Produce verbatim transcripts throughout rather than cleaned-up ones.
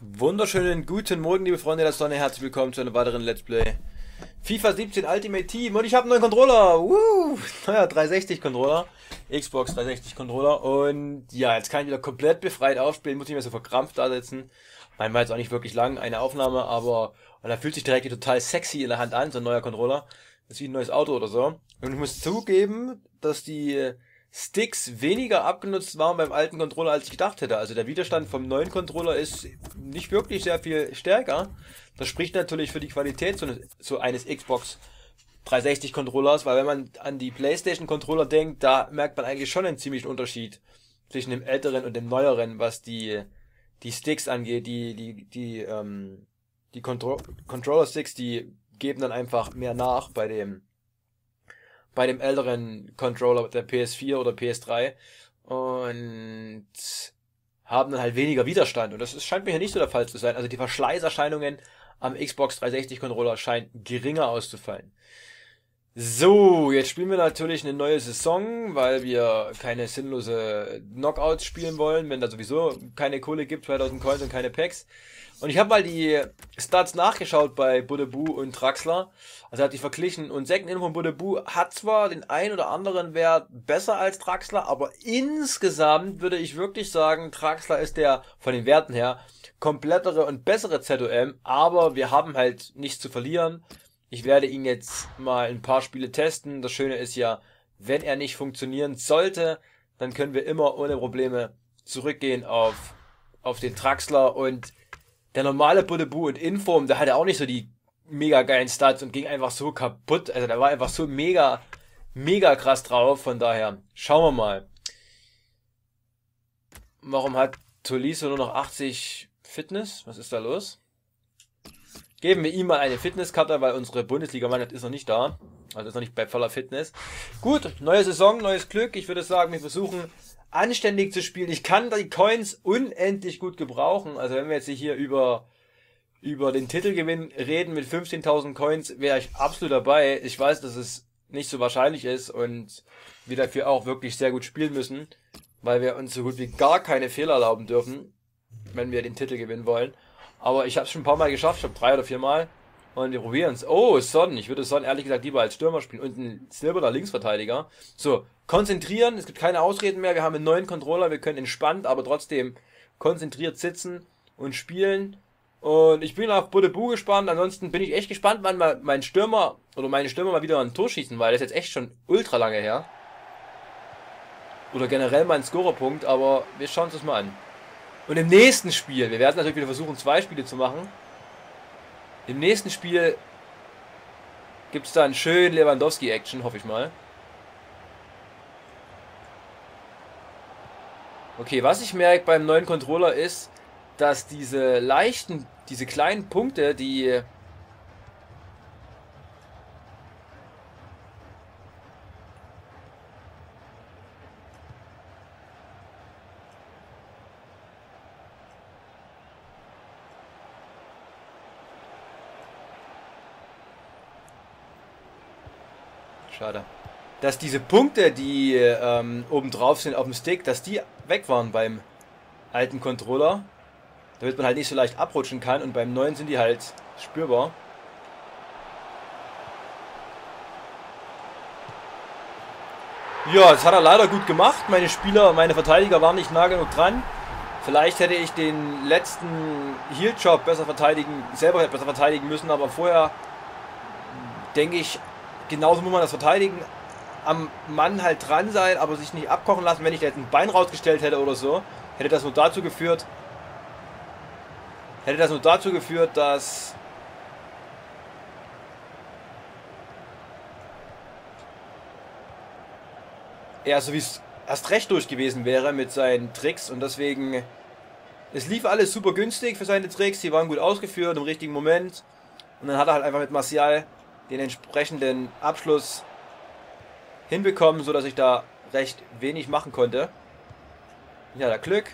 Wunderschönen guten Morgen, liebe Freunde der Sonne. Herzlich willkommen zu einem weiteren Let's Play FIFA siebzehn Ultimate Team. Und ich habe einen neuen Controller. Uh, naja, dreihundertsechzig Controller. Xbox dreihundertsechzig Controller. Und ja, jetzt kann ich wieder komplett befreit aufspielen. Muss nicht mehr so verkrampft da sitzen. Mein war jetzt auch nicht wirklich lang, eine Aufnahme, aber und er fühlt sich direkt total sexy in der Hand an, so ein neuer Controller. Das ist wie ein neues Auto oder so. Und ich muss zugeben, dass die Sticks weniger abgenutzt waren beim alten Controller, als ich gedacht hätte. Also der Widerstand vom neuen Controller ist nicht wirklich sehr viel stärker. Das spricht natürlich für die Qualität so eines, so eines Xbox dreihundertsechzig Controllers, weil wenn man an die PlayStation Controller denkt, da merkt man eigentlich schon einen ziemlichen Unterschied zwischen dem älteren und dem neueren, was die die Sticks angeht. Die die die ähm, die Contro Controller Sticks, die geben dann einfach mehr nach bei dem bei dem älteren Controller der P S vier oder P S drei und haben dann halt weniger Widerstand. Und das ist, scheint mir hier nicht so der Fall zu sein. Also die Verschleißerscheinungen am Xbox dreihundertsechzig Controller scheinen geringer auszufallen. So, jetzt spielen wir natürlich eine neue Saison, weil wir keine sinnlose Knockouts spielen wollen, wenn da sowieso keine Kohle gibt, zweitausend Coins und keine Packs. Und ich habe mal die Stats nachgeschaut bei Budebu und Traxler. Also hat die verglichen und Sekin von Budebu hat zwar den ein oder anderen Wert besser als Draxler, aber insgesamt würde ich wirklich sagen, Draxler ist der von den Werten her komplettere und bessere Z O M, aber wir haben halt nichts zu verlieren. Ich werde ihn jetzt mal ein paar Spiele testen. Das Schöne ist ja, wenn er nicht funktionieren sollte, dann können wir immer ohne Probleme zurückgehen auf auf den Draxler. Und der normale Budebu und Inform, der hatte auch nicht so die mega geilen Stats und ging einfach so kaputt. Also der war einfach so mega, mega krass drauf. Von daher, schauen wir mal. Warum hat Tolisso nur noch achtzig Fitness? Was ist da los? Geben wir ihm mal eine Fitnesskarte, weil unsere Bundesliga-Mannschaft ist noch nicht da. Also ist noch nicht bei voller Fitness. Gut, neue Saison, neues Glück. Ich würde sagen, wir versuchen anständig zu spielen. Ich kann die Coins unendlich gut gebrauchen. Also wenn wir jetzt hier über über den Titelgewinn reden mit fünfzehntausend Coins, wäre ich absolut dabei. Ich weiß, dass es nicht so wahrscheinlich ist und wir dafür auch wirklich sehr gut spielen müssen, weil wir uns so gut wie gar keine Fehler erlauben dürfen, wenn wir den Titel gewinnen wollen. Aber ich habe es schon ein paar Mal geschafft. Ich habe drei oder vier Mal. Und wir probieren es. Oh, Son. Ich würde Son ehrlich gesagt lieber als Stürmer spielen. Und ein silberner Linksverteidiger. So, konzentrieren. Es gibt keine Ausreden mehr. Wir haben einen neuen Controller. Wir können entspannt, aber trotzdem konzentriert sitzen und spielen. Und ich bin auf Budebu gespannt. Ansonsten bin ich echt gespannt, wann mal mein Stürmer oder meine Stürmer mal wieder ein Tor schießen. Weil das ist jetzt echt schon ultra lange her. Oder generell mein Scorerpunkt. Aber wir schauen uns das mal an. Und im nächsten Spiel, wir werden natürlich wieder versuchen, zwei Spiele zu machen. Im nächsten Spiel gibt es da einen schönen Lewandowski-Action, hoffe ich mal. Okay, was ich merke beim neuen Controller ist, dass diese leichten, diese kleinen Punkte, die... Schade. Dass diese Punkte, die ähm, oben drauf sind auf dem Stick, dass die weg waren beim alten Controller. Damit man halt nicht so leicht abrutschen kann. Und beim neuen sind die halt spürbar. Ja, das hat er leider gut gemacht. Meine Spieler, meine Verteidiger waren nicht nah genug dran. Vielleicht hätte ich den letzten Heal-Job besser verteidigen, selber besser verteidigen müssen. Aber vorher denke ich... Genauso muss man das verteidigen, am Mann halt dran sein, aber sich nicht abkochen lassen. Wenn ich da jetzt ein Bein rausgestellt hätte oder so, hätte das nur dazu geführt, hätte das nur dazu geführt, dass er so wie es erst recht durch gewesen wäre mit seinen Tricks. Und deswegen, es lief alles super günstig für seine Tricks, die waren gut ausgeführt im richtigen Moment. Und dann hat er halt einfach mit Martial den entsprechenden Abschluss hinbekommen, so dass ich da recht wenig machen konnte. Ja, da Glück.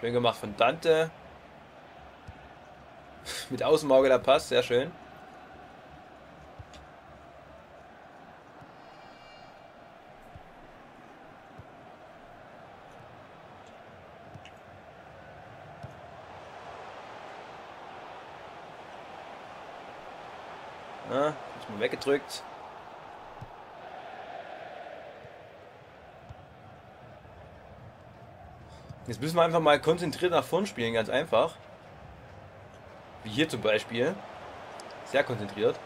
Schön gemacht von Dante. Mit Außenauge der Pass, sehr schön. Na, ist mal weggedrückt. Jetzt müssen wir einfach mal konzentriert nach vorn spielen, ganz einfach. Wie hier zum Beispiel. Sehr konzentriert.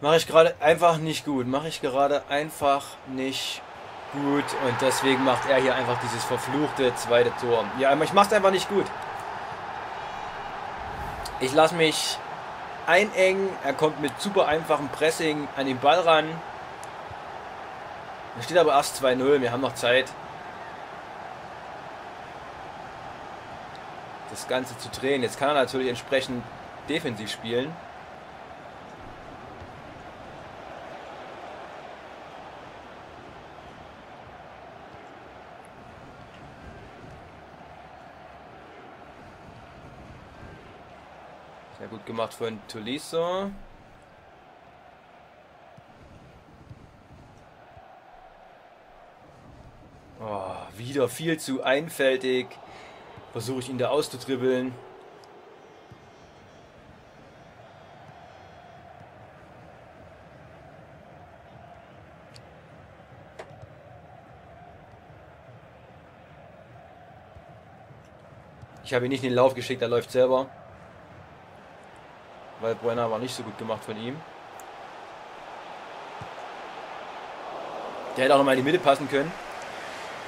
Mache ich gerade einfach nicht gut. Mache ich gerade einfach nicht gut. Und deswegen macht er hier einfach dieses verfluchte zweite Tor. Ja, aber ich mache es einfach nicht gut. Ich lasse mich einengen. Er kommt mit super einfachem Pressing an den Ball ran. Da steht aber erst zwei null. Wir haben noch Zeit, das Ganze zu drehen. Jetzt kann er natürlich entsprechend defensiv spielen. Gut gemacht von Tolisso. Oh, wieder viel zu einfältig. Versuche ich ihn da auszudribbeln. Ich habe ihn nicht in den Lauf geschickt, er läuft selber. Valbuena war nicht so gut gemacht von ihm. Der hätte auch nochmal in die Mitte passen können.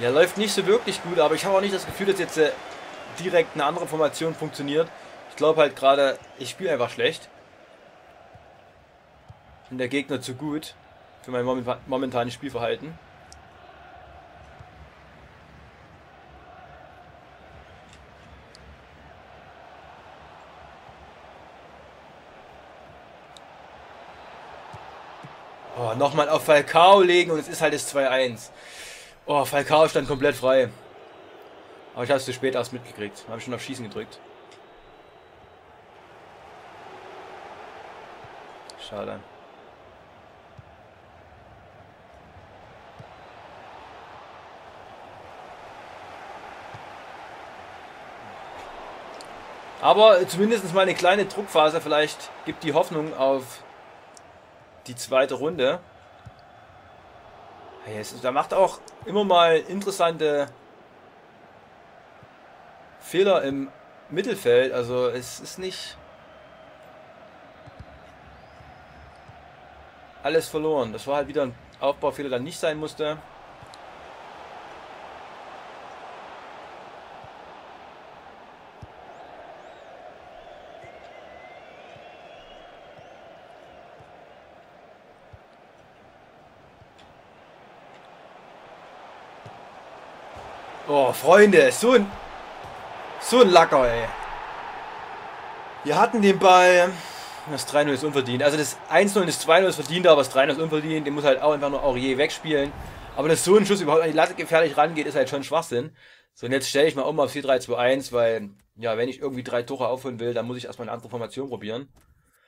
Ja, läuft nicht so wirklich gut, aber ich habe auch nicht das Gefühl, dass jetzt äh, direkt eine andere Formation funktioniert. Ich glaube halt gerade, ich spiele einfach schlecht. Und der Gegner zu gut für mein momentanes Spielverhalten. Oh, nochmal auf Falcao legen und es ist halt das zwei eins. Oh, Falcao stand komplett frei. Aber ich habe es zu spät erst mitgekriegt. Habe ich schon auf Schießen gedrückt. Schade. Aber zumindest mal eine kleine Druckphase. Vielleicht gibt die Hoffnung auf die zweite Runde. Da macht auch immer mal interessante Fehler im Mittelfeld. Also es ist nicht alles verloren. Das war halt wieder ein Aufbaufehler, der nicht sein musste. Oh, Freunde, so ein, so ein Lacker, ey. Wir hatten den Ball, das drei null ist unverdient. Also das eins null und das zwei null ist verdient, aber das drei null ist unverdient. Den muss halt auch einfach nur Aurier wegspielen. Aber dass so ein Schuss überhaupt an die Latte gefährlich rangeht, ist halt schon Schwachsinn. So, und jetzt stelle ich mal um auf vier drei zwei eins, weil, ja, wenn ich irgendwie drei Tore aufholen will, dann muss ich erstmal eine andere Formation probieren.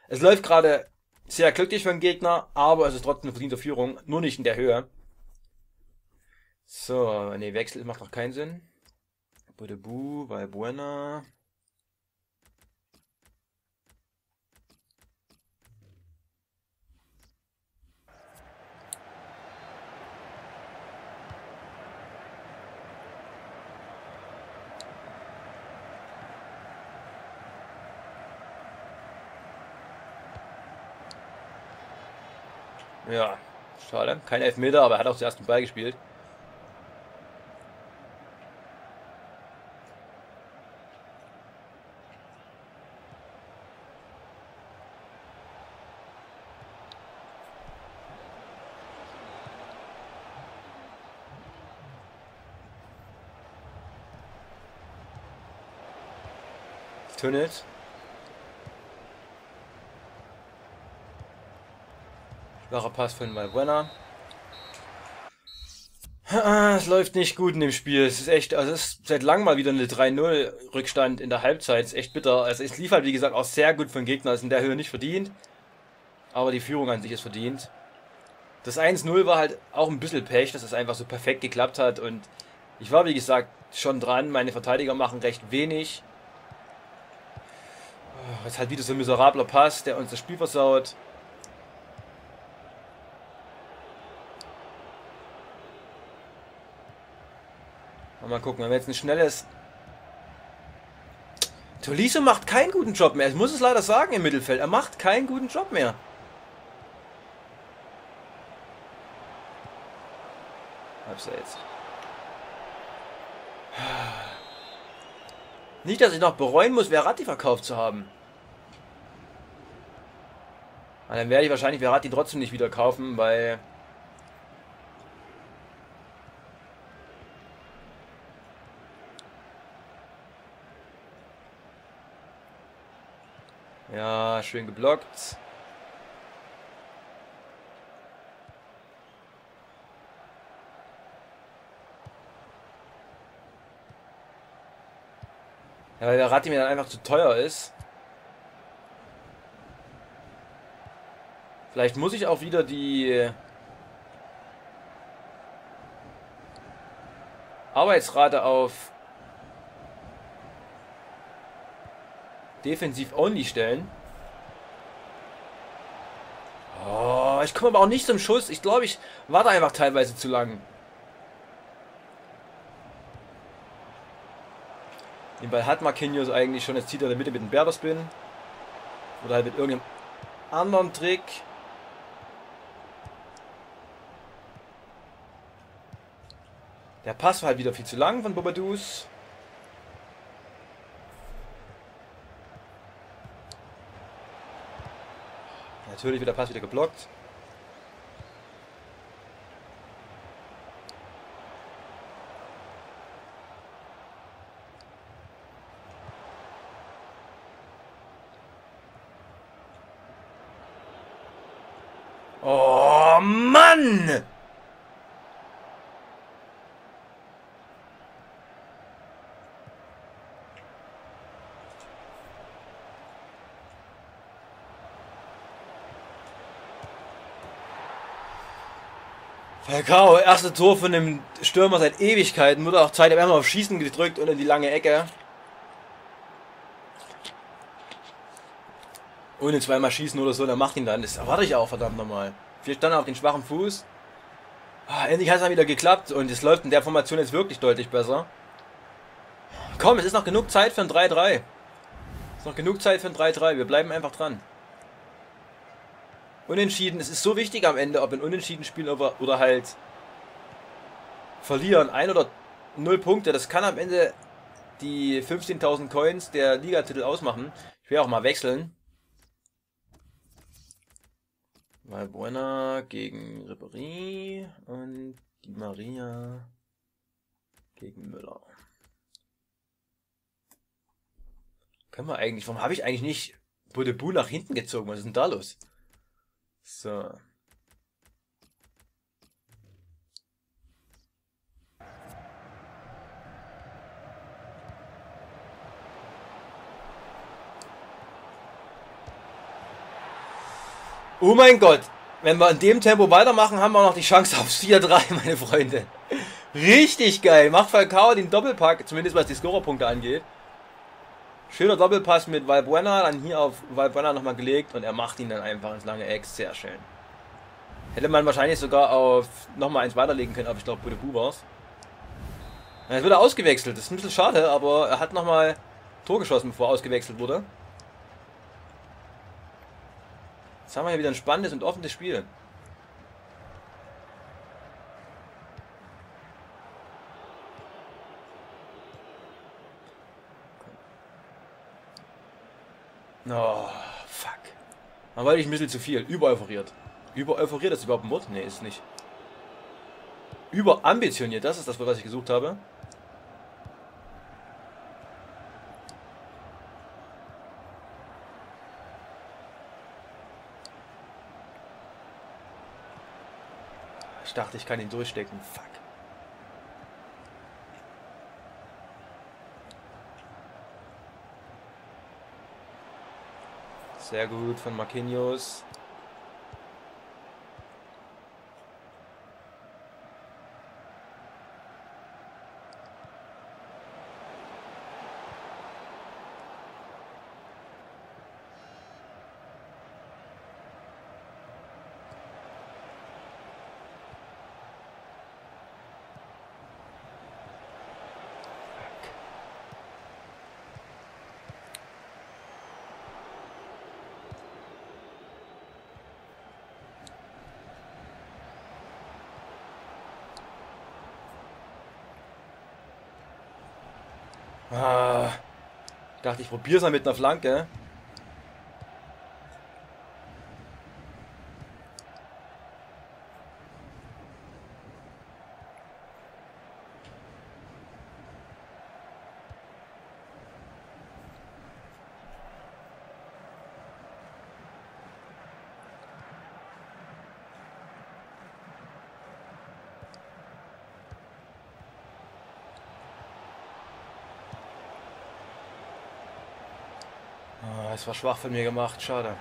Es läuft gerade sehr glücklich für den Gegner, aber es ist trotzdem eine verdiente Führung, nur nicht in der Höhe. So, ne, Wechsel macht noch keinen Sinn. Budebu, Valbuena. Ja, schade. Kein Elfmeter, aber er hat auch zuerst den Ball gespielt. Tunnels. Schwacher Pass von Valbuena. Es läuft nicht gut in dem Spiel. Es ist echt, also es ist seit langem mal wieder eine drei null Rückstand in der Halbzeit. Es ist echt bitter. Also es lief halt, wie gesagt, auch sehr gut von Gegner. Ist in der Höhe nicht verdient. Aber die Führung an sich ist verdient. Das eins null war halt auch ein bisschen Pech, dass es einfach so perfekt geklappt hat. Und ich war, wie gesagt, schon dran. Meine Verteidiger machen recht wenig. Jetzt halt wieder so ein miserabler Pass, der uns das Spiel versaut. Mal gucken, wenn wir jetzt ein schnelles... Tolisso macht keinen guten Job mehr. Ich muss es leider sagen im Mittelfeld. Er macht keinen guten Job mehr. Abseits. Nicht, dass ich noch bereuen muss, Verratti verkauft zu haben. Aber dann werde ich wahrscheinlich Verratti trotzdem nicht wieder kaufen, weil... Ja, schön geblockt. Ja, weil der Verratti mir dann einfach zu teuer ist. Vielleicht muss ich auch wieder die Arbeitsrate auf defensiv only stellen. Oh, ich komme aber auch nicht zum Schuss. Ich glaube, ich war da einfach teilweise zu lang. Den Ball hat Marquinhos eigentlich schon. Jetzt zieht er in der Mitte mit dem Berberspin. Oder halt mit irgendeinem anderen Trick. Der Pass war halt wieder viel zu lang von Bobadus. Natürlich wird der Pass wieder geblockt. Oh Mann! Karo, erste Tor von dem Stürmer seit Ewigkeiten. Wurde auch Zeit, er hat einmal auf Schießen gedrückt und in die lange Ecke. Ohne zweimal Schießen oder so, dann macht ihn dann. Das erwarte ich auch, verdammt nochmal. Wir standen auf den schwachen Fuß. Endlich hat es dann wieder geklappt und es läuft in der Formation jetzt wirklich deutlich besser. Komm, es ist noch genug Zeit für ein drei drei. Es ist noch genug Zeit für ein drei drei. Wir bleiben einfach dran. Unentschieden, es ist so wichtig am Ende, ob wir unentschieden spielen oder halt verlieren. Ein oder null Punkte, das kann am Ende die fünfzehntausend Coins der Ligatitel ausmachen. Ich will auch mal wechseln. Valbuena gegen Ribéry und die Maria gegen Müller. Können wir eigentlich, warum habe ich eigentlich nicht Budebu nach hinten gezogen? Was ist denn da los? So. Oh mein Gott, wenn wir in dem Tempo weitermachen, haben wir noch die Chance aufs vier drei, meine Freunde. Richtig geil, macht Falcao den Doppelpack, zumindest was die Scorerpunkte angeht. Schöner Doppelpass mit Valbuena, dann hier auf Valbuena nochmal gelegt und er macht ihn dann einfach ins lange Eck. Sehr schön. Hätte man wahrscheinlich sogar auf nochmal eins weiterlegen können, aber ich glaube, Budebu war's. Jetzt wird er ausgewechselt. Das ist ein bisschen schade, aber er hat nochmal Tor geschossen, bevor er ausgewechselt wurde. Jetzt haben wir hier wieder ein spannendes und offenes Spiel. Oh, fuck. Man wollte ich ein bisschen zu viel. Übereuphoriert. Übereuphoriert ist überhaupt ein Wort? Ne, ist nicht. Überambitioniert, das ist das, was ich gesucht habe. Ich dachte, ich kann ihn durchstecken. Fuck. Sehr gut von Marquinhos. Ah, ich dachte, ich probiere es mal mit einer Flanke. Das war schwach von mir gemacht, schade.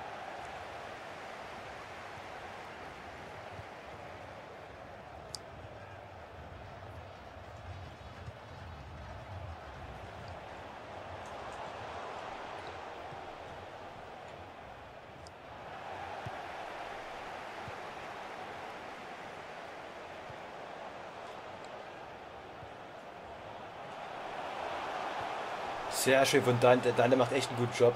Sehr schön von Dante. Dante macht echt einen guten Job.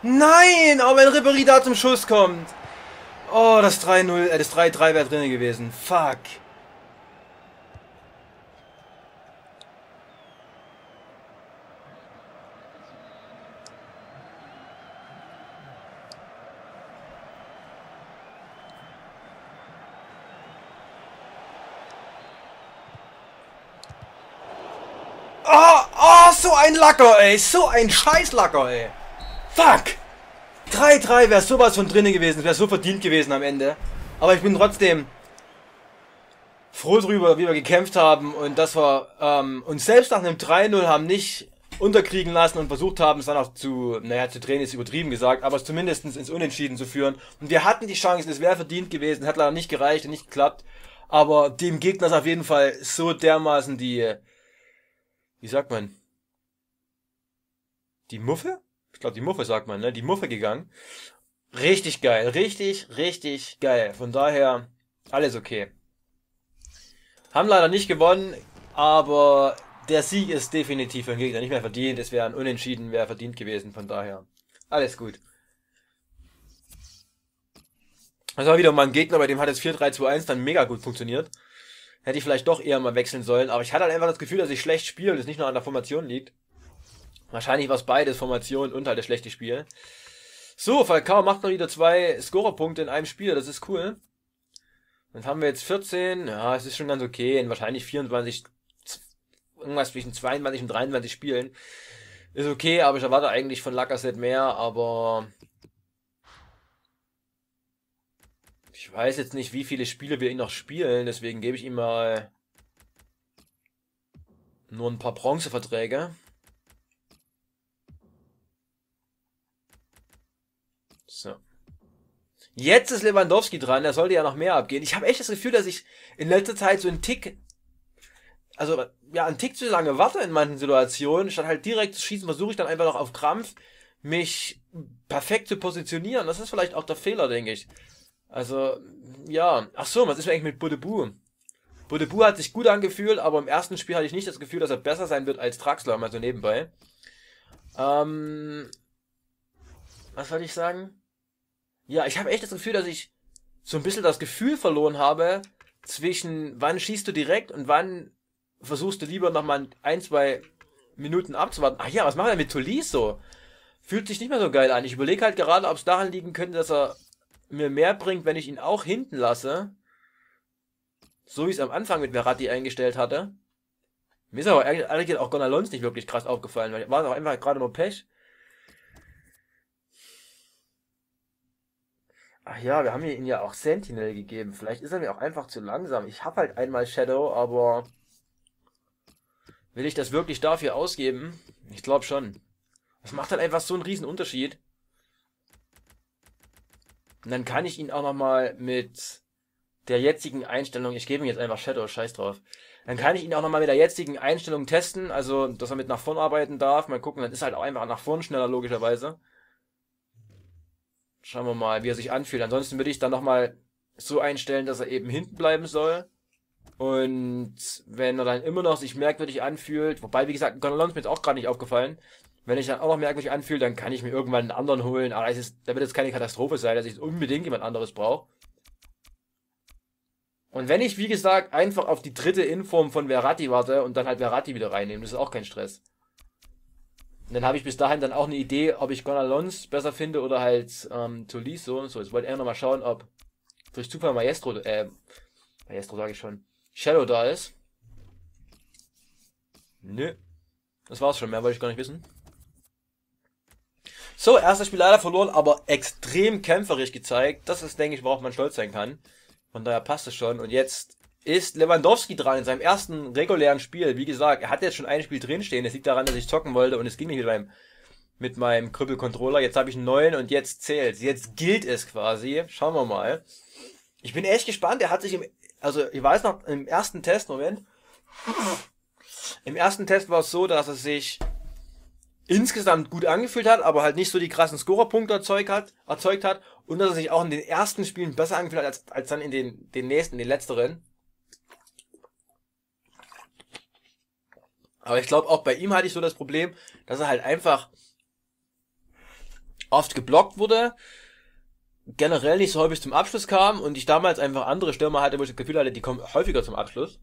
Nein, aber wenn Ribéry da zum Schuss kommt. Oh, das drei null, äh, das drei drei wäre drin gewesen. Fuck. Oh, oh, so ein Lacker, ey. So ein Scheißlacker, ey. Fuck! drei drei wäre sowas von drinnen gewesen, wäre so verdient gewesen am Ende. Aber ich bin trotzdem froh drüber, wie wir gekämpft haben und dass wir ähm, uns selbst nach einem drei null haben nicht unterkriegen lassen und versucht haben, es dann auch zu, naja, zu drehen ist übertrieben gesagt, aber es zumindest ins Unentschieden zu führen. Und wir hatten die Chancen, es wäre verdient gewesen, hat leider nicht gereicht und nicht geklappt. Aber dem Gegner ist auf jeden Fall so dermaßen die, wie sagt man, die Muffe? Ich glaube, die Muffe sagt man, ne? Die Muffe gegangen. Richtig geil. Richtig, richtig geil. Von daher, alles okay. Haben leider nicht gewonnen, aber der Sieg ist definitiv für den Gegner nicht mehr verdient. Es wäre ein Unentschieden, wäre verdient gewesen. Von daher, alles gut. Das war wieder mal ein Gegner, bei dem hat es vier drei zwei eins dann mega gut funktioniert. Hätte ich vielleicht doch eher mal wechseln sollen, aber ich hatte halt einfach das Gefühl, dass ich schlecht spiele und es nicht nur an der Formation liegt. Wahrscheinlich war es beides, Formation und halt das schlechte Spiel. So, Falcao macht noch wieder zwei Scorerpunkte in einem Spiel, das ist cool. Dann haben wir jetzt vierzehn, ja, es ist schon ganz okay, in wahrscheinlich vierundzwanzig, irgendwas zwischen zweiundzwanzig und dreiundzwanzig Spielen. Ist okay, aber ich erwarte eigentlich von Lacazette mehr, aber ich weiß jetzt nicht, wie viele Spiele wir ihn noch spielen, deswegen gebe ich ihm mal nur ein paar Bronzeverträge. So. Jetzt ist Lewandowski dran, da sollte ja noch mehr abgehen. Ich habe echt das Gefühl, dass ich in letzter Zeit so einen Tick, also ja, einen Tick zu lange warte in manchen Situationen. Statt halt direkt zu schießen, versuche ich dann einfach noch auf Krampf, mich perfekt zu positionieren. Das ist vielleicht auch der Fehler, denke ich. Also, ja. Ach so, was ist eigentlich mit Budebu? Budebu hat sich gut angefühlt, aber im ersten Spiel hatte ich nicht das Gefühl, dass er besser sein wird als Draxler, mal so nebenbei. Ähm, was wollte ich sagen? Ja, ich habe echt das Gefühl, dass ich so ein bisschen das Gefühl verloren habe zwischen wann schießt du direkt und wann versuchst du lieber nochmal ein, zwei Minuten abzuwarten. Ach ja, was machen wir mit Tolisso? Fühlt sich nicht mehr so geil an. Ich überlege halt gerade, ob es daran liegen könnte, dass er mir mehr bringt, wenn ich ihn auch hinten lasse. So wie ich es am Anfang mit Verratti eingestellt hatte. Mir ist aber ehrlich auch Gonalons nicht wirklich krass aufgefallen, weil war es auch einfach gerade nur Pech. Ach ja, wir haben ihn ja auch Sentinel gegeben. Vielleicht ist er mir auch einfach zu langsam. Ich habe halt einmal Shadow, aber will ich das wirklich dafür ausgeben? Ich glaube schon. Das macht halt einfach so einen riesen Unterschied. Und dann kann ich ihn auch nochmal mit der jetzigen Einstellung, ich gebe ihm jetzt einfach Shadow, scheiß drauf, dann kann ich ihn auch nochmal mit der jetzigen Einstellung testen, also dass er mit nach vorn arbeiten darf, mal gucken, dann ist halt auch einfach nach vorn schneller logischerweise. Schauen wir mal, wie er sich anfühlt, ansonsten würde ich dann nochmal so einstellen, dass er eben hinten bleiben soll und wenn er dann immer noch sich merkwürdig anfühlt, wobei wie gesagt, Gonalons ist mir jetzt auch gerade nicht aufgefallen, wenn ich dann auch noch merkwürdig anfühle, dann kann ich mir irgendwann einen anderen holen, aber es ist, da wird jetzt keine Katastrophe sein, dass ich jetzt unbedingt jemand anderes brauche. Und wenn ich, wie gesagt, einfach auf die dritte Inform von Verratti warte und dann halt Verratti wieder reinnehme, das ist auch kein Stress. Und dann habe ich bis dahin dann auch eine Idee, ob ich Gonalons besser finde oder halt ähm, Tolisso. So, jetzt wollte er nochmal schauen, ob durch Zufall Maestro, äh, Maestro sage ich schon, Shadow da ist. Nö, das war's schon, mehr wollte ich gar nicht wissen. So, erstes Spiel leider verloren, aber extrem kämpferisch gezeigt. Das ist, denke ich, worauf man stolz sein kann. Von daher passt es schon. Und jetzt ist Lewandowski dran in seinem ersten regulären Spiel. Wie gesagt, er hat jetzt schon ein Spiel drinstehen. Das liegt daran, dass ich zocken wollte und es ging nicht mit meinem, mit meinem Krüppel-Controller. Jetzt habe ich einen neuen und jetzt zählt's. Jetzt gilt es quasi. Schauen wir mal. Ich bin echt gespannt. Er hat sich im, also ich weiß noch, im ersten Test, Moment. Im ersten Test war es so, dass er sich insgesamt gut angefühlt hat, aber halt nicht so die krassen Scorerpunkte erzeugt hat, erzeugt hat und dass er sich auch in den ersten Spielen besser angefühlt hat, als, als dann in den, den nächsten, den letzteren. Aber ich glaube, auch bei ihm hatte ich so das Problem, dass er halt einfach oft geblockt wurde, generell nicht so häufig zum Abschluss kam und ich damals einfach andere Stürmer hatte, wo ich das Gefühl hatte, die kommen häufiger zum Abschluss.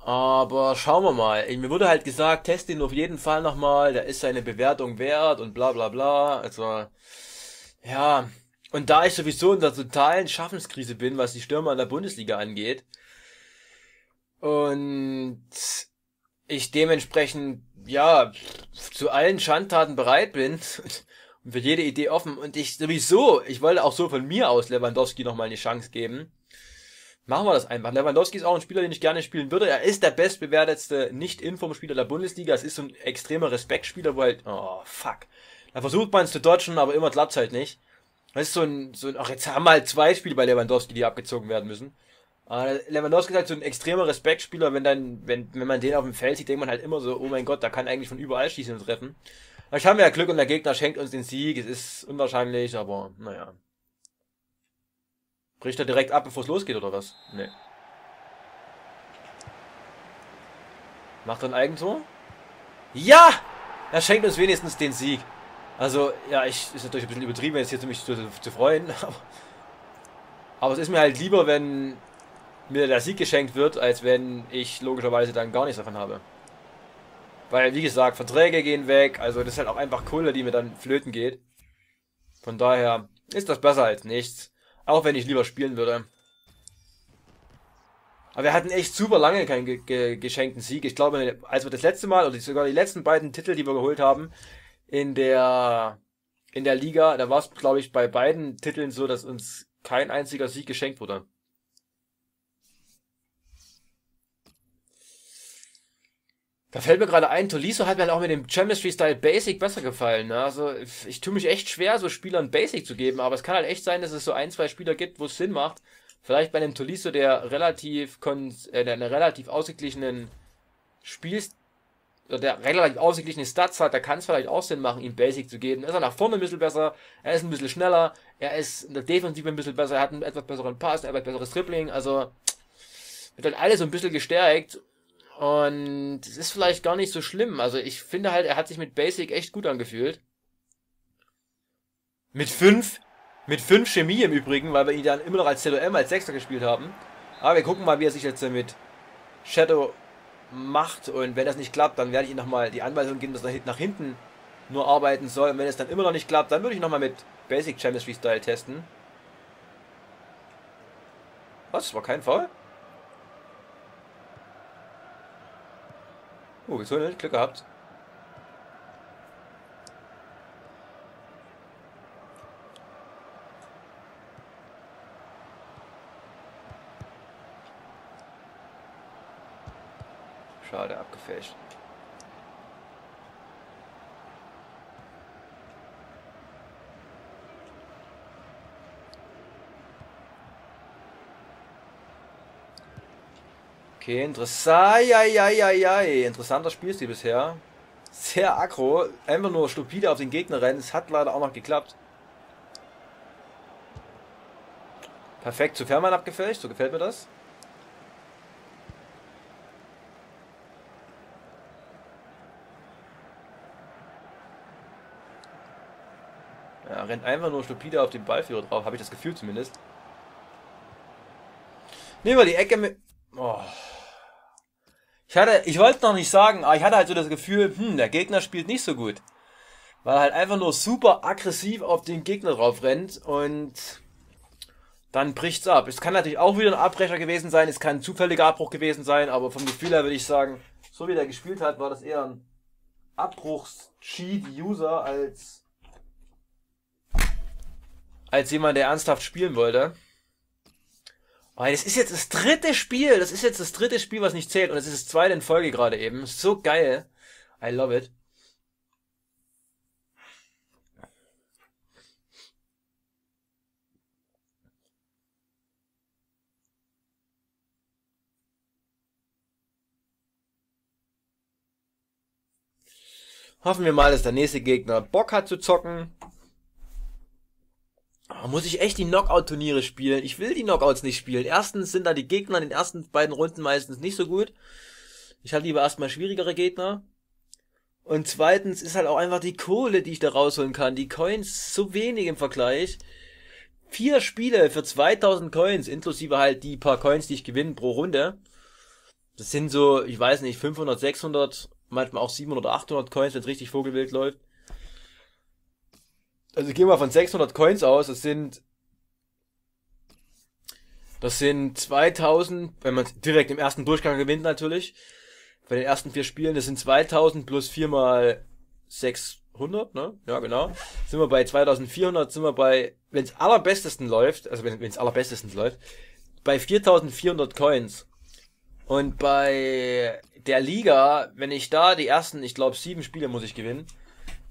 Aber schauen wir mal, mir wurde halt gesagt, test ihn auf jeden Fall nochmal, da ist seine Bewertung wert und bla bla bla, also, ja, und da ich sowieso in der totalen Schaffenskrise bin, was die Stürmer in der Bundesliga angeht, und ich dementsprechend, ja, zu allen Schandtaten bereit bin, und für jede Idee offen, und ich sowieso, ich wollte auch so von mir aus Lewandowski nochmal eine Chance geben. Machen wir das einfach. Lewandowski ist auch ein Spieler, den ich gerne spielen würde. Er ist der bestbewertetste Nicht-Inform-Spieler der Bundesliga. Es ist so ein extremer Respektspieler, wo halt... Oh, fuck. Da versucht man es zu dodgen, aber immer klappt es halt nicht. Das ist so ein... so ein, ach, jetzt haben wir halt zwei Spiele bei Lewandowski, die abgezogen werden müssen. Aber Lewandowski ist halt so ein extremer Respektspieler. Wenn dann, wenn, wenn man den auf dem Feld sieht, denkt man halt immer so, oh mein Gott, da kann eigentlich von überall schießen und treffen. Vielleicht haben wir ja Glück und der Gegner schenkt uns den Sieg. Es ist unwahrscheinlich, aber naja. Bricht er direkt ab, bevor es losgeht, oder was? Nee. Macht er ein Eigentor? Ja! Er schenkt uns wenigstens den Sieg. Also, ja, ich ist natürlich ein bisschen übertrieben, jetzt hier zu mich zu, zu freuen. Aber, aber es ist mir halt lieber, wenn mir der Sieg geschenkt wird, als wenn ich logischerweise dann gar nichts davon habe. Weil, wie gesagt, Verträge gehen weg. Also, das ist halt auch einfach Kohle, die mir dann flöten geht. Von daher ist das besser als nichts. Auch wenn ich lieber spielen würde. Aber wir hatten echt super lange keinen ge ge geschenkten Sieg. Ich glaube, als wir das letzte Mal, oder sogar die letzten beiden Titel, die wir geholt haben, in der in der Liga, da war es, glaube ich, bei beiden Titeln so, dass uns kein einziger Sieg geschenkt wurde. Da fällt mir gerade ein, Tolisso hat mir halt auch mit dem Chemistry-Style Basic besser gefallen. Ne? Also ich tue mich echt schwer, so Spielern Basic zu geben, aber es kann halt echt sein, dass es so ein, zwei Spieler gibt, wo es Sinn macht. Vielleicht bei einem Tolisso, der relativ äh, der eine relativ ausgeglichenen Spiel, der relativ ausgeglichene Stats hat, da kann es vielleicht auch Sinn machen, ihm Basic zu geben. Da ist er nach vorne ein bisschen besser, er ist ein bisschen schneller, er ist in der Defensive ein bisschen besser, er hat einen etwas besseren Pass, er hat ein besseres Dribbling, also wird halt alles so ein bisschen gestärkt. Und es ist vielleicht gar nicht so schlimm. Also ich finde halt, er hat sich mit Basic echt gut angefühlt. Mit fünf. Mit fünf Chemie im Übrigen, weil wir ihn dann immer noch als Z O M, als Sechster gespielt haben. Aber wir gucken mal, wie er sich jetzt mit Shadow macht. Und wenn das nicht klappt, dann werde ich ihm nochmal die Anweisung geben, dass er nach hinten nur arbeiten soll. Und wenn es dann immer noch nicht klappt, dann würde ich nochmal mit Basic Chemistry Style testen. Was? Das war kein Foul? Oh, wieso nicht? Glück gehabt. Schade, abgefälscht. Okay, interessant. Interessanter Spielstil bisher. Sehr aggro. Einfach nur stupide auf den Gegner rennen. Es hat leider auch noch geklappt. Perfekt zu Fährmann abgefälscht. So gefällt mir das. Ja, rennt einfach nur stupide auf den Ballführer drauf. Habe ich das Gefühl zumindest. Nehmen wir die Ecke mit. Oh. Ich hatte, ich wollte es noch nicht sagen, aber ich hatte halt so das Gefühl, hm, der Gegner spielt nicht so gut. Weil er halt einfach nur super aggressiv auf den Gegner drauf rennt und dann bricht's ab. Es kann natürlich auch wieder ein Abbrecher gewesen sein, es kann ein zufälliger Abbruch gewesen sein, aber vom Gefühl her würde ich sagen, so wie der gespielt hat, war das eher ein Abbruchs-Cheat-User als, als jemand, der ernsthaft spielen wollte. Weil es ist jetzt das dritte Spiel, das ist jetzt das dritte Spiel, was nicht zählt. Und es ist das zweite in Folge gerade eben. So geil. I love it. Hoffen wir mal, dass der nächste Gegner Bock hat zu zocken. Muss ich echt die Knockout-Turniere spielen? Ich will die Knockouts nicht spielen. Erstens sind da die Gegner in den ersten beiden Runden meistens nicht so gut. Ich habe lieber erstmal schwierigere Gegner. Und zweitens ist halt auch einfach die Kohle, die ich da rausholen kann. Die Coins so wenig im Vergleich. Vier Spiele für zweitausend Coins, inklusive halt die paar Coins, die ich gewinne pro Runde. Das sind so, ich weiß nicht, fünfhundert, sechshundert, manchmal auch siebenhundert, achthundert Coins, wenn es richtig Vogelwild läuft. Also gehen wir von sechshundert Coins aus, das sind das sind zweitausend, wenn man direkt im ersten Durchgang gewinnt natürlich, bei den ersten vier Spielen, das sind zweitausend plus vier mal sechshundert, ne? Ja, genau. Sind wir bei zweitausendvierhundert, sind wir bei, wenn es allerbestesten läuft, also wenn es allerbestesten läuft, bei viertausendvierhundert Coins. Und bei der Liga, wenn ich da die ersten, ich glaube sieben Spiele muss ich gewinnen,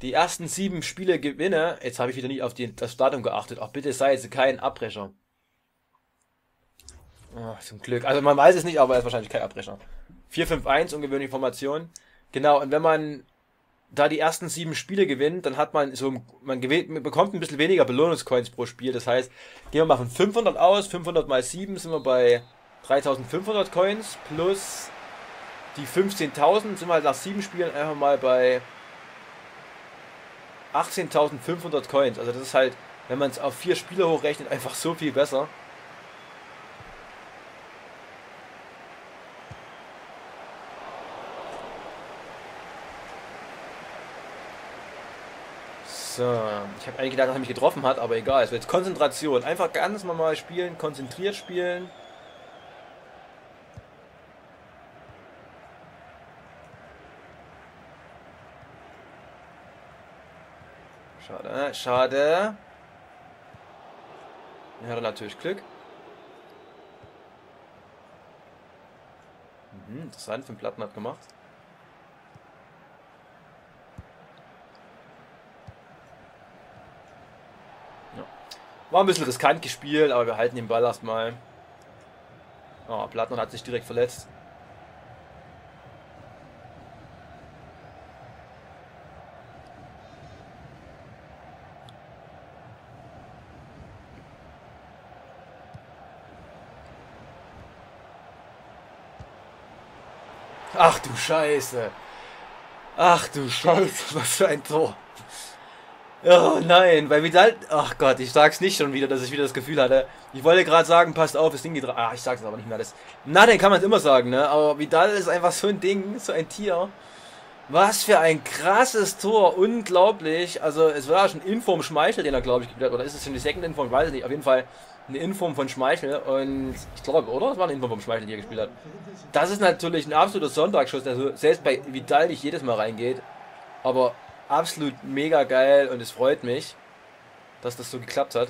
die ersten sieben Spiele gewinne, jetzt habe ich wieder nicht auf die, das Datum geachtet, ach bitte sei jetzt kein Abbrecher. Oh, zum Glück, also man weiß es nicht, aber es ist wahrscheinlich kein Abbrecher. vier fünf eins, ungewöhnliche Formation. Genau, und wenn man da die ersten sieben Spiele gewinnt, dann hat man so, man gewinnt, bekommt ein bisschen weniger Belohnungscoins pro Spiel, das heißt, gehen wir mal von fünfhundert aus, fünfhundert mal sieben sind wir bei dreitausendfünfhundert Coins, plus die fünfzehntausend sind wir halt nach sieben Spielen einfach mal bei achtzehntausendfünfhundert Coins, also das ist halt, wenn man es auf vier Spiele hochrechnet, einfach so viel besser. So, ich habe eigentlich gedacht, dass er mich getroffen hat, aber egal, also jetzt Konzentration, einfach ganz normal spielen, konzentriert spielen. Schade, schade. Er hatte natürlich Glück. Mhm, interessant, für den Platten hat gemacht. Ja. War ein bisschen riskant gespielt, aber wir halten den Ball erstmal. Oh, Platten hat sich direkt verletzt. Ach du Scheiße. Ach du Scheiße, was für ein Tor. Oh nein, weil Vidal... Ach Gott, ich sag's nicht schon wieder, dass ich wieder das Gefühl hatte. Ich wollte gerade sagen, passt auf, das Ding geht rein. Ah, ich sag's aber nicht mehr. Das, na, den kann man immer sagen, ne? Aber Vidal ist einfach so ein Ding, so ein Tier. Was für ein krasses Tor, unglaublich. Also es war schon Inform Schmeichel, den er glaube ich geblieben hat. Oder ist es schon die Second Inform? Ich weiß es nicht. Auf jeden Fall eine Inform von Schmeichel und ich glaube, oder? Das war eine Inform von Schmeichel, die er gespielt hat. Das ist natürlich ein absoluter Sonntagsschuss, also selbst bei Vidal nicht jedes Mal reingeht, aber absolut mega geil und es freut mich, dass das so geklappt hat.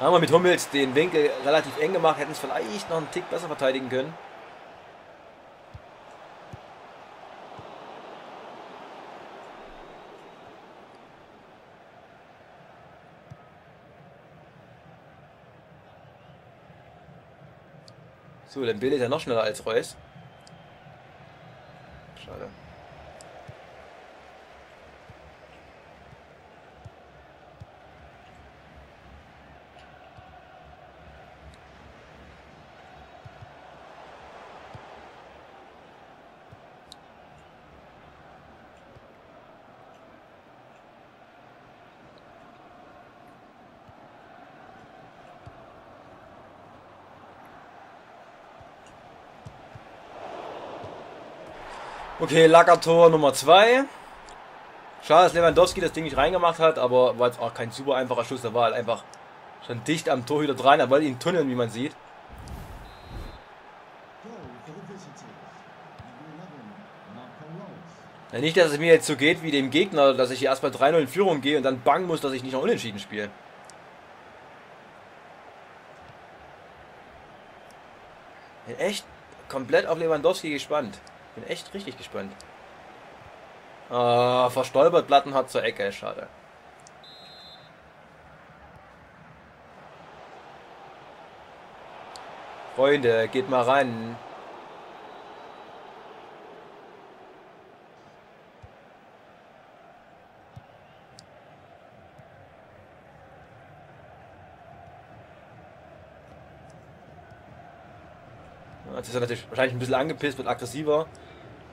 Haben wir mit Hummels den Winkel relativ eng gemacht, hätten es vielleicht noch einen Tick besser verteidigen können. So, dann bildet er noch schneller als Reus. Schade. Okay, Lacker-Tor Nummer zwei. Schade, dass Lewandowski das Ding nicht reingemacht hat, aber war jetzt auch kein super einfacher Schuss. Der war halt einfach schon dicht am Torhüter dran, er wollte ihn tunneln, wie man sieht. Ja, nicht, dass es mir jetzt so geht wie dem Gegner, dass ich hier erstmal drei null in Führung gehe und dann bangen muss, dass ich nicht noch unentschieden spiele. Bin echt komplett auf Lewandowski gespannt. Bin echt richtig gespannt. Ah, verstolpert Platten hat zur Ecke, schade. Freunde, geht mal rein. Jetzt ist er natürlich wahrscheinlich ein bisschen angepisst, wird aggressiver.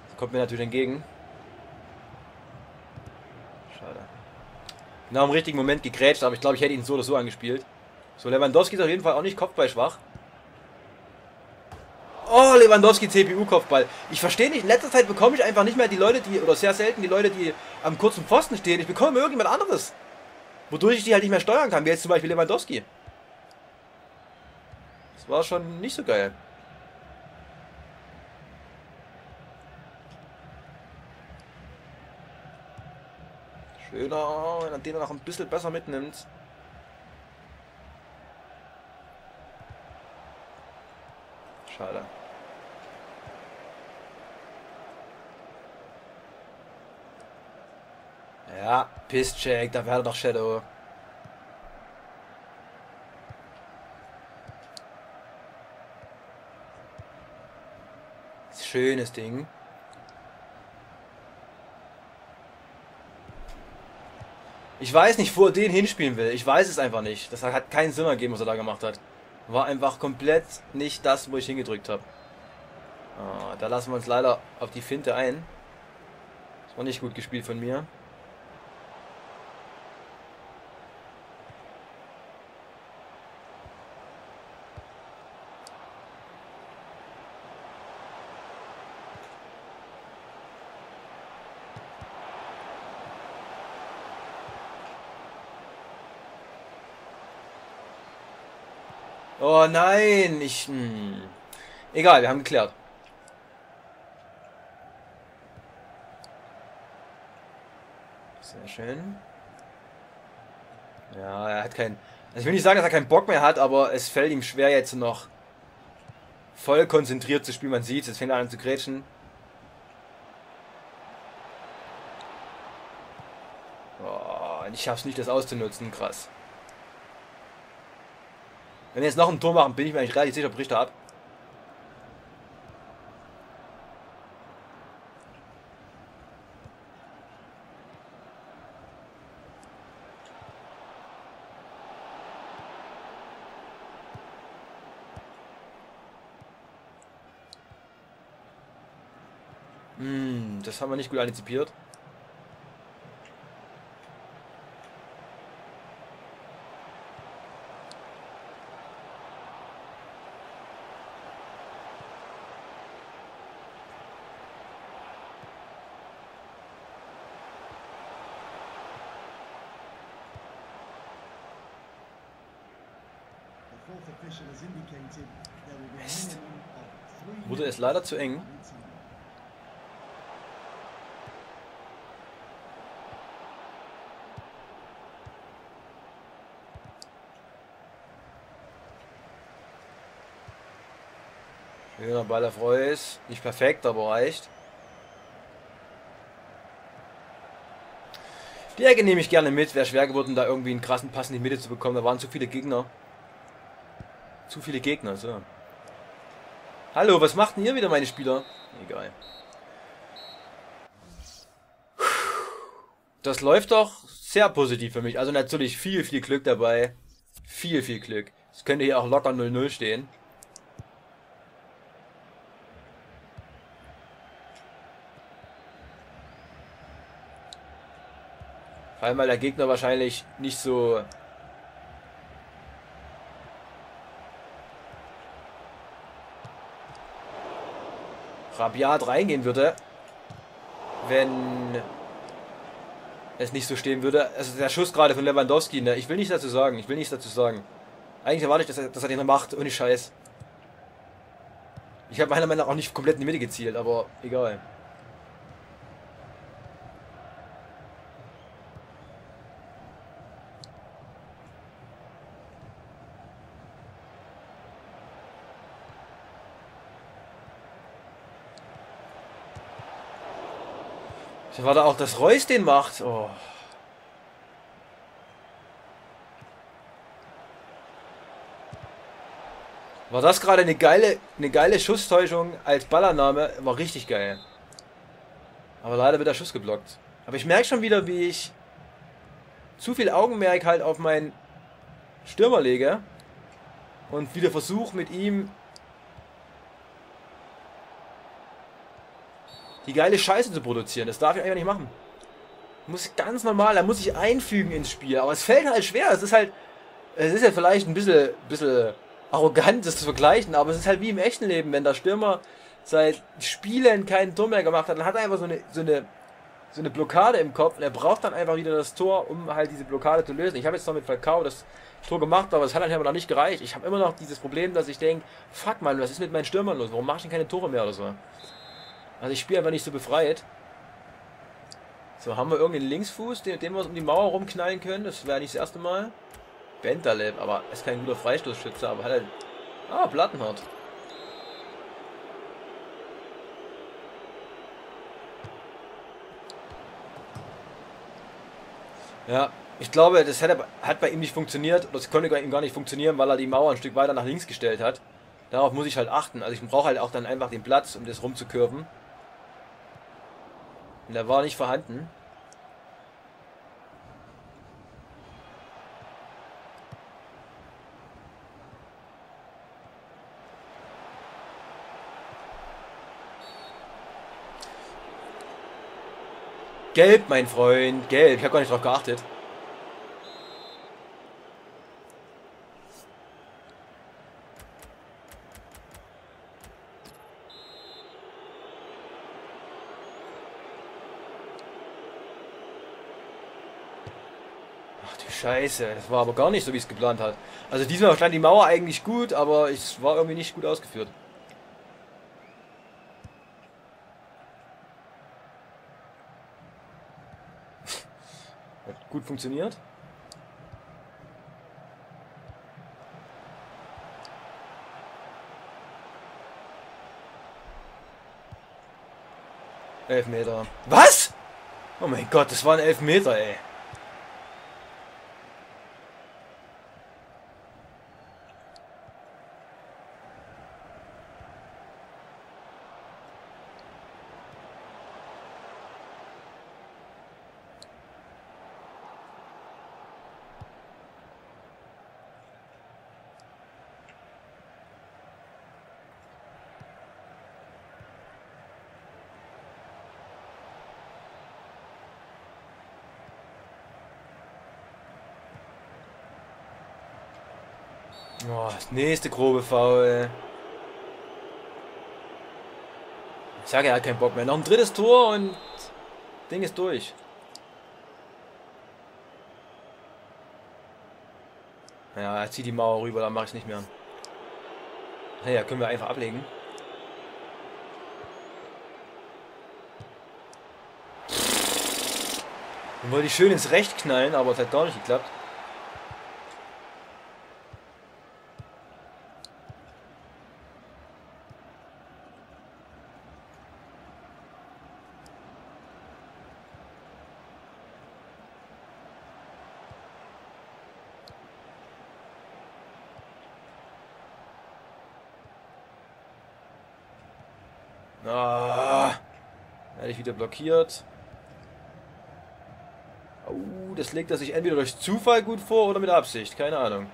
Das kommt mir natürlich entgegen. Schade. Genau im richtigen Moment gegrätscht, aber ich glaube, ich hätte ihn so oder so angespielt. So, Lewandowski ist auf jeden Fall auch nicht kopfballschwach. Oh, Lewandowski C P U-Kopfball. Ich verstehe nicht, in letzter Zeit bekomme ich einfach nicht mehr die Leute, die, oder sehr selten die Leute, die am kurzen Pfosten stehen. Ich bekomme irgendjemand anderes. Wodurch ich die halt nicht mehr steuern kann, wie jetzt zum Beispiel Lewandowski. Das war schon nicht so geil. Schöner, wenn er den noch ein bisschen besser mitnimmt. Schade. Ja, Pisscheck, da wäre doch Shadow. Schönes Ding. Ich weiß nicht, wo er den hinspielen will. Ich weiß es einfach nicht. Das hat keinen Sinn ergeben, was er da gemacht hat. War einfach komplett nicht das, wo ich hingedrückt habe. Ah, da lassen wir uns leider auf die Finte ein. Das war nicht gut gespielt von mir. Oh nein, ich... Mh. Egal, wir haben geklärt. Sehr schön. Ja, er hat keinen... Also ich will nicht sagen, dass er keinen Bock mehr hat, aber es fällt ihm schwer jetzt noch voll konzentriert zu spielen. Man sieht es, jetzt fängt er an zu grätschen. Oh, ich schaff's nicht, das auszunutzen, krass. Wenn wir jetzt noch ein Tor machen, bin ich mir eigentlich relativ sicher, bricht er ab. Hm, das haben wir nicht gut antizipiert. Mist. Wurde es leider zu eng. Schöner Ball auf Reus. Nicht perfekt, aber reicht. Die Ecke nehme ich gerne mit. Wäre schwer geworden, da irgendwie einen krassen Pass in die Mitte zu bekommen. Da waren zu viele Gegner. Zu viele Gegner, so. Hallo, was macht denn hier wieder meine Spieler? Egal. Das läuft doch sehr positiv für mich. Also natürlich viel, viel Glück dabei. Viel, viel Glück. Es könnte hier auch locker null null stehen. Vor allem, weil der Gegner wahrscheinlich nicht so... rabiat reingehen würde, wenn es nicht so stehen würde. Also der Schuss gerade von Lewandowski, ne? Ich will nichts dazu sagen, ich will nichts dazu sagen. Eigentlich erwarte ich, dass er, dass er den macht, ohne Scheiß. Ich habe meiner Meinung nach auch nicht komplett in die Mitte gezielt, aber egal. Ich warte auch, dass Reus den macht. Oh. War das gerade eine geile, eine geile Schusstäuschung als Ballannahme? War richtig geil. Aber leider wird der Schuss geblockt. Aber ich merke schon wieder, wie ich zu viel Augenmerk halt auf meinen Stürmer lege. Und wieder versuche mit ihm... die geile Scheiße zu produzieren, das darf ich einfach nicht machen. Muss ganz normal, da muss ich einfügen ins Spiel, aber es fällt halt schwer, es ist halt, es ist ja vielleicht ein bisschen, bisschen arrogant, das zu vergleichen, aber es ist halt wie im echten Leben, wenn der Stürmer seit Spielen keinen Tor mehr gemacht hat, dann hat er einfach so eine, so eine, so eine Blockade im Kopf und er braucht dann einfach wieder das Tor, um halt diese Blockade zu lösen. Ich habe jetzt noch mit Falcao das Tor gemacht, aber es hat halt immer noch nicht gereicht. Ich habe immer noch dieses Problem, dass ich denke, fuck man, was ist mit meinen Stürmern los, warum mache ich denn keine Tore mehr oder so? Also ich spiele einfach nicht so befreit. So, haben wir irgendeinen Linksfuß, den, den wir uns um die Mauer rumknallen können. Das wäre nicht das erste Mal. Bentaleb, aber ist kein guter Freistoßschütze, aber halt... ah, Platten hat. Ja, ich glaube, das hat, hat bei ihm nicht funktioniert. Das konnte bei ihm gar nicht funktionieren, weil er die Mauer ein Stück weiter nach links gestellt hat. Darauf muss ich halt achten. Also ich brauche halt auch dann einfach den Platz, um das rumzukürben. Und der war nicht vorhanden. Gelb, mein Freund. Gelb. Ich habe gar nicht drauf geachtet. Scheiße, das war aber gar nicht so, wie es geplant hat. Also diesmal stand die Mauer eigentlich gut, aber es war irgendwie nicht gut ausgeführt. Hat gut funktioniert. Elfmeter. Was? Oh mein Gott, das waren Elfmeter, ey. Oh, das nächste grobe Foul. Ich sage, er hat keinen Bock mehr. Noch ein drittes Tor und Ding ist durch. Ja, er zieht die Mauer rüber, dann mache ich es nicht mehr. Naja, können wir einfach ablegen. Dann wollte ich schön ins Recht knallen, aber es hat gar nicht geklappt. Ah, werde ich wieder blockiert. Oh, das legt er sich entweder durch Zufall gut vor oder mit Absicht. Keine Ahnung.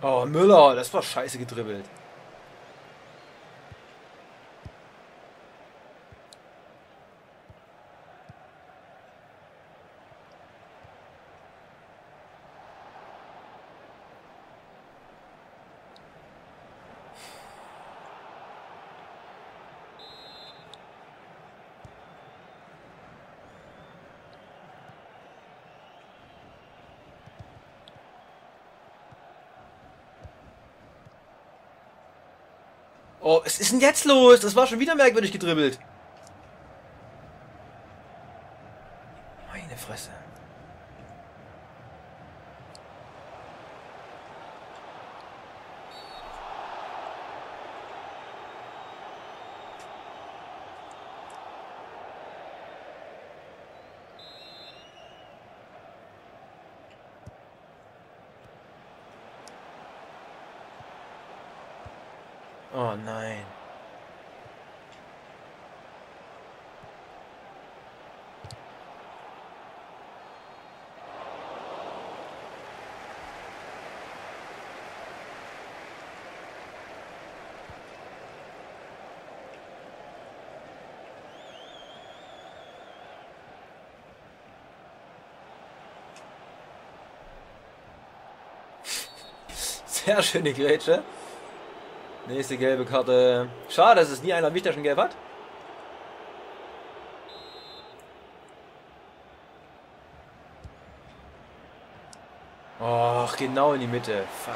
Oh, Müller, das war scheiße gedribbelt. Oh, was ist denn jetzt los? Das war schon wieder merkwürdig gedribbelt. Meine Fresse. Oh nein. Sehr schöne Grätsche. Nächste gelbe Karte. Schade, dass es nie einer wichtig schon gelb hat. Och, genau in die Mitte. Fuck.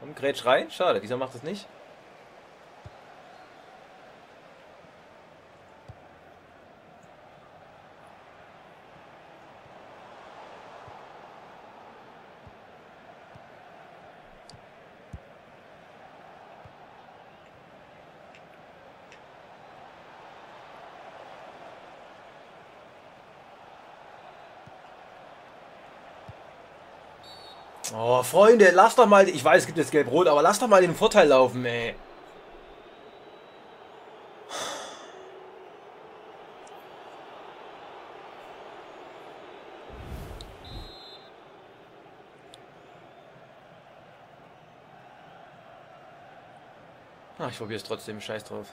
Und grätsch rein. Schade, dieser macht es nicht. Oh, Freunde, lasst doch mal... Ich weiß, es gibt jetzt Gelb-Rot, aber lasst doch mal den Vorteil laufen, ey. Ach, ich probiere es trotzdem. Scheiß drauf.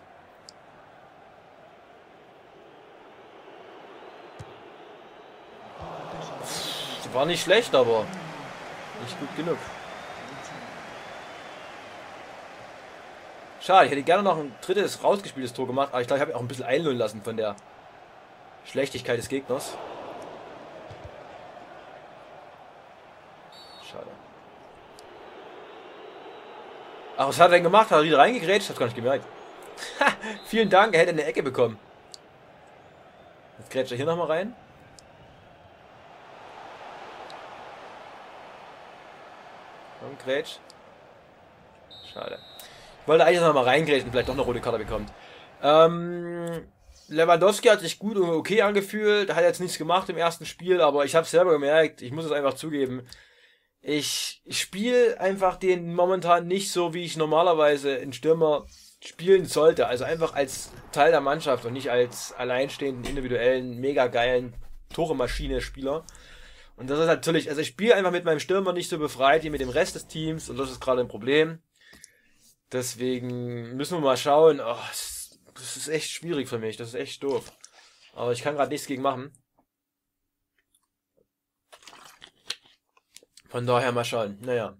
Pff, war nicht schlecht, aber... nicht gut genug. Schade, ich hätte gerne noch ein drittes rausgespieltes Tor gemacht, aber ich glaube, ich habe mich auch ein bisschen einlullen lassen von der Schlechtigkeit des Gegners. Schade. Ach, was hat er denn gemacht? Hat er wieder reingegrätscht? Hat gar nicht gemerkt. Ha, vielen Dank, er hätte eine Ecke bekommen. Jetzt grätscht er hier nochmal rein. Grätsch. Schade. Ich wollte eigentlich noch mal reingrätschen und vielleicht doch eine rote Karte bekommt. Ähm, Lewandowski hat sich gut und okay angefühlt, hat jetzt nichts gemacht im ersten Spiel, aber ich habe es selber gemerkt, ich muss es einfach zugeben. Ich, ich spiele einfach den momentan nicht so, wie ich normalerweise einen Stürmer spielen sollte. Also einfach als Teil der Mannschaft und nicht als alleinstehenden, individuellen, mega geilen Toremaschine-Spieler. Und das ist natürlich, also ich spiele einfach mit meinem Stürmer nicht so befreit wie mit dem Rest des Teams und das ist gerade ein Problem. Deswegen müssen wir mal schauen. Oh, das ist echt schwierig für mich, das ist echt doof. Aber ich kann gerade nichts gegen machen. Von daher mal schauen, naja.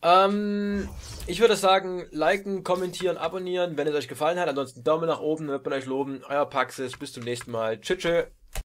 Ähm, ich würde sagen, liken, kommentieren, abonnieren, wenn es euch gefallen hat. Ansonsten Daumen nach oben, wird man euch loben. Euer Paxis, bis zum nächsten Mal. Tschüss.